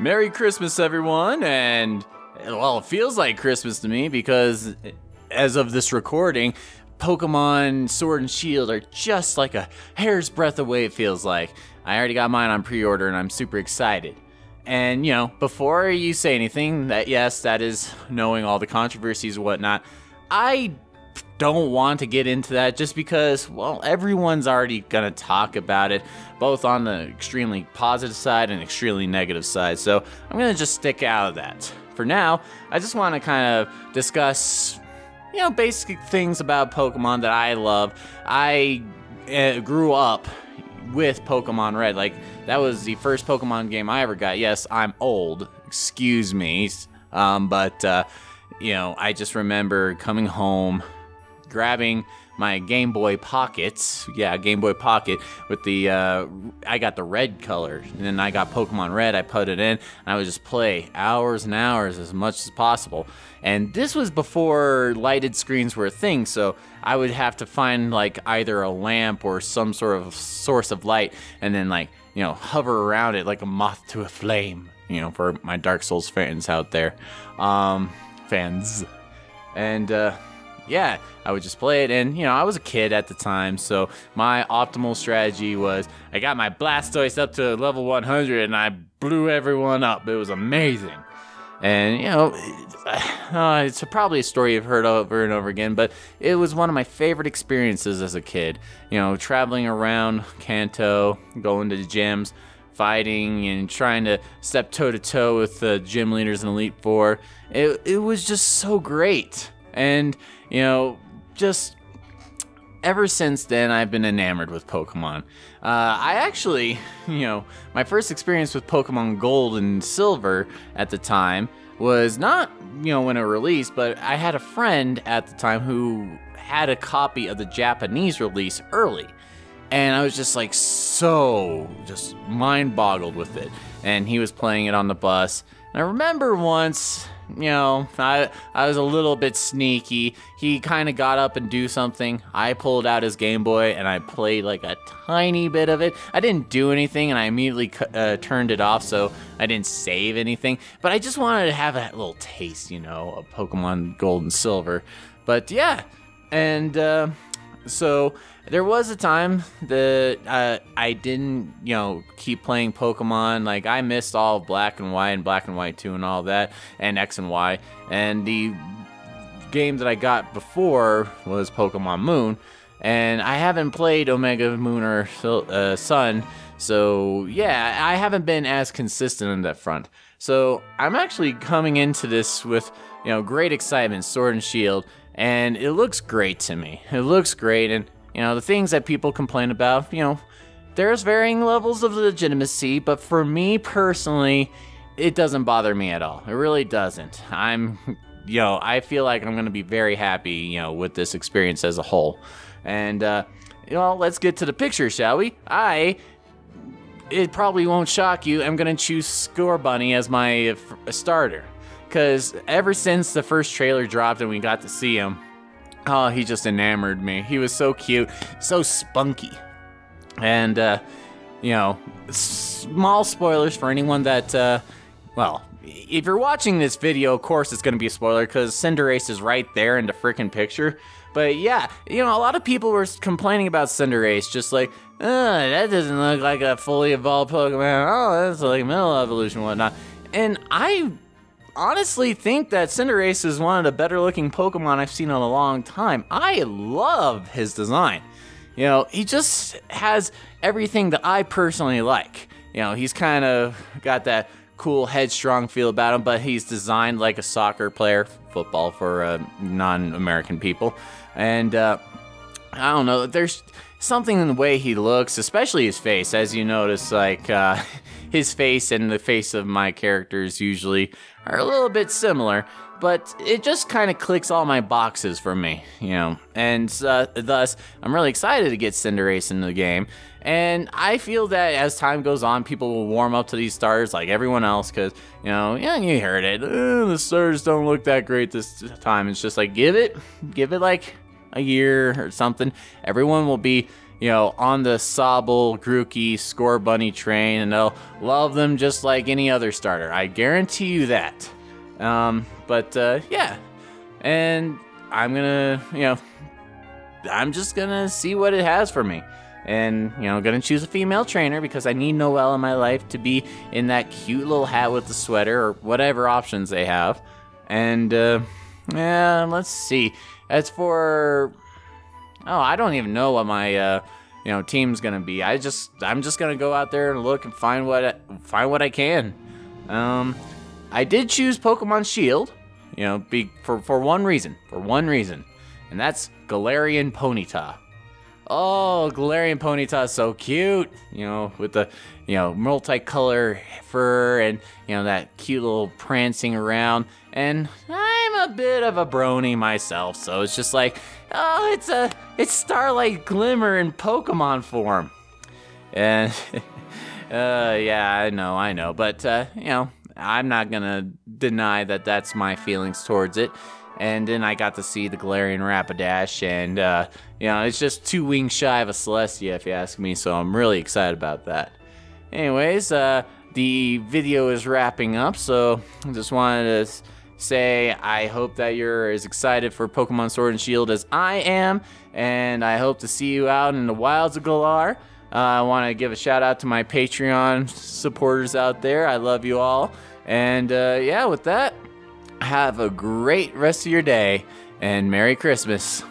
Merry Christmas, everyone, and well, it feels like Christmas to me because as of this recording, Pokemon Sword and Shield are just like a hair's breadth away, it feels like. I already got mine on pre-order and I'm super excited. And, you know, before you say anything, that yes, that is knowing all the controversies and whatnot, I don't want to get into that just because, well, everyone's already gonna talk about it, both on the extremely positive side and extremely negative side, so I'm gonna just stick out of that. For now, I just want to kind of discuss, you know, basic things about Pokemon that I love. I grew up with Pokemon Red, like, that was the first Pokemon game I ever got. Yes, I'm old, excuse me, you know, I just remember coming home, grabbing my Game Boy Pockets, yeah, Game Boy Pocket, with the, I got the red color, and then I got Pokemon Red, I put it in, and I would just play hours and hours as much as possible. And this was before lighted screens were a thing, so I would have to find, like, either a lamp or some sort of source of light, and then, like, you know, hover around it like a moth to a flame, you know, for my Dark Souls fans out there. And yeah, I would just play it, and you know, I was a kid at the time, so my optimal strategy was I got my Blastoise up to level 100 and I blew everyone up. It was amazing. And you know, it's probably a story you've heard over and over again, but it was one of my favorite experiences as a kid, you know, traveling around Kanto, going to the gyms, fighting and trying to step toe-to-toe with the gym leaders in Elite Four. It was just so great. And, you know, just ever since then, I've been enamored with Pokemon. I actually, you know, my first experience with Pokemon Gold and Silver at the time was not, you know, when it released, but I had a friend at the time who had a copy of the Japanese release early. And I was just like so just mind-boggled with it. And he was playing it on the bus. And I remember once, you know, I was a little bit sneaky. He kind of got up and do something. I pulled out his Game Boy and I played like a tiny bit of it. I didn't do anything and I immediately turned it off, so I didn't save anything. But I just wanted to have that little taste, you know, of Pokemon Gold and Silver. But yeah, and so there was a time that I didn't, you know, keep playing Pokemon. Like, I missed all of Black and White and Black and White 2 and all that, and X and Y. And the game that I got before was Pokemon Moon. And I haven't played Omega Moon or Sun, so yeah, I haven't been as consistent on that front. So I'm actually coming into this with, you know, great excitement, Sword and Shield, and it looks great to me. It looks great, and you know, the things that people complain about, you know, there's varying levels of legitimacy, but for me personally, it doesn't bother me at all. It really doesn't. You know, I feel like I'm going to be very happy, you know, with this experience as a whole. And, you know, let's get to the picture, shall we? It probably won't shock you, I'm going to choose Scorbunny as my starter. Because ever since the first trailer dropped and we got to see him, oh, he just enamored me. He was so cute, so spunky. And, you know, small spoilers for anyone that, well, if you're watching this video, of course it's going to be a spoiler because Cinderace is right there in the frickin' picture. But yeah, you know, a lot of people were complaining about Cinderace, just like, that doesn't look like a fully evolved Pokemon. Oh, that's like a middle evolution and whatnot. And I honestly think that Cinderace is one of the better looking Pokemon I've seen in a long time. I love his design. You know, he just has everything that I personally like. You know, he's kind of got that cool headstrong feel about him, but he's designed like a soccer player, football for non-American people. And I don't know, there's something in the way he looks, especially his face, as you notice, like his face and the face of my characters usually are a little bit similar, but it just kind of clicks all my boxes for me, you know, and thus I'm really excited to get Cinderace in the game, and I feel that as time goes on, people will warm up to these starters like everyone else, because, you know, yeah, you heard it, the starters don't look that great this time. It's just like, give it like a year or something, everyone will be, you know, on the Sobble, Grookey, Scorbunny train, and they'll love them just like any other starter. I guarantee you that. Yeah, and I'm gonna, you know, I'm just gonna see what it has for me. And, you know, gonna choose a female trainer because I need Noelle in my life to be in that cute little hat with the sweater or whatever options they have. And, yeah, let's see. As for... oh, I don't even know what my, you know, team's gonna be. I'm just gonna go out there and look and find what I can. I did choose Pokemon Shield, you know, for one reason. And that's Galarian Ponyta. Oh, Galarian Ponyta is so cute, you know, with the, you know, multicolor fur and, you know, that cute little prancing around. And I'm a bit of a brony myself, so it's just like, oh, it's Starlight Glimmer in Pokemon form. And, yeah, I know, but, you know, I'm not gonna deny that that's my feelings towards it. And then I got to see the Galarian Rapidash, and, you know, it's just 2 wings shy of a Celestia, if you ask me, so I'm really excited about that. Anyways, the video is wrapping up, so I just wanted to say I hope that you're as excited for Pokemon Sword and Shield as I am, and I hope to see you out in the wilds of Galar. I want to give a shout out to my Patreon supporters out there. I love you all, and, yeah, with that, have a great rest of your day, and Merry Christmas.